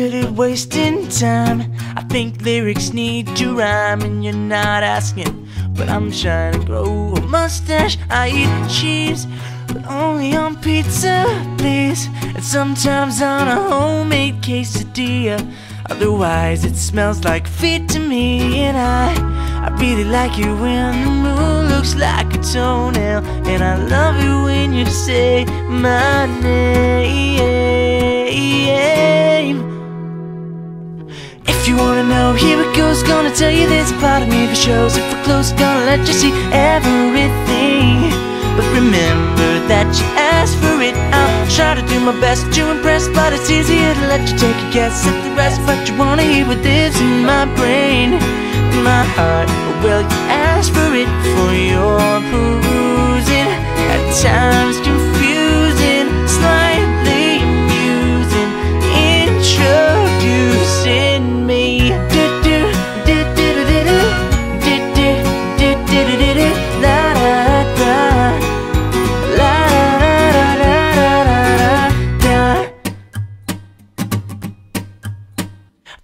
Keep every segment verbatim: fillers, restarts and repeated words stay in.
good at wasting time. I think lyrics need to rhyme, and you're not asking, but I'm trying to grow a mustache. I eat cheese, but only on pizza, please, and sometimes on a homemade quesadilla. Otherwise it smells like feet to me. And I, I really like it when the moon looks like a toenail, and I love it when you say my name. If you wanna know, here it goes, gonna tell you this part of me for shows. If we're close, gonna let you see everything. But remember that you asked for it. I'll try to do my best to impress, but it's easier to let you take a guess at the rest. But you wanna hear what lives in my brain, in my heart. Well, you asked for it for your perusing. At times confusing, slightly amusing, introducing me.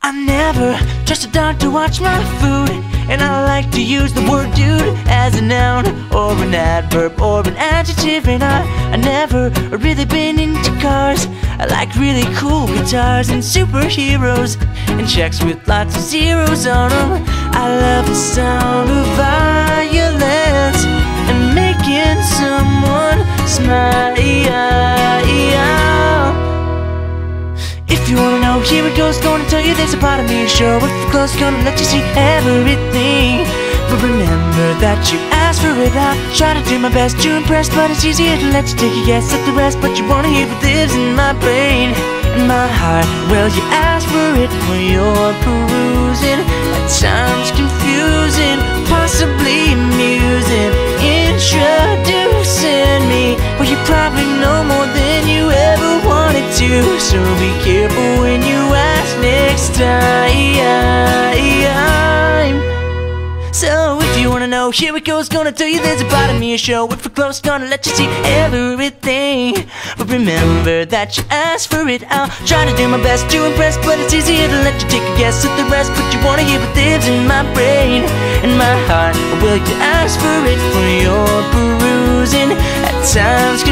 I never trust a dog to watch my food, and I like to use the word dude as a noun, or an adverb, or an adjective. And I, I never really been into cars. I like really cool guitars and superheroes, and checks with lots of zeros on them. I love the sound of violence and making someone smile. If you wanna know, here it goes, gonna tell you there's a part of me sure. If we're close, gonna let you see everything. But remember that you asked for it. I try to do my best to impress, but it's easier to let you take a guess at the rest. But you wanna hear what lives in my brain, in my heart. Well, you asked for it for your perusing. At times confusing, possibly amusing, introducing me. Well, you probably know more than you ever wanted to, so be careful when you ask next time. So if you wanna know, here it goes, gonna tell you there's a part of me a show. If we're close, gonna let you see everything. But remember that you asked for it. I'll try to do my best to impress, but it's easier to let you take a guess at the rest. But you wanna hear what lives in my brain, in my heart. Will you ask for it for your perusing? At times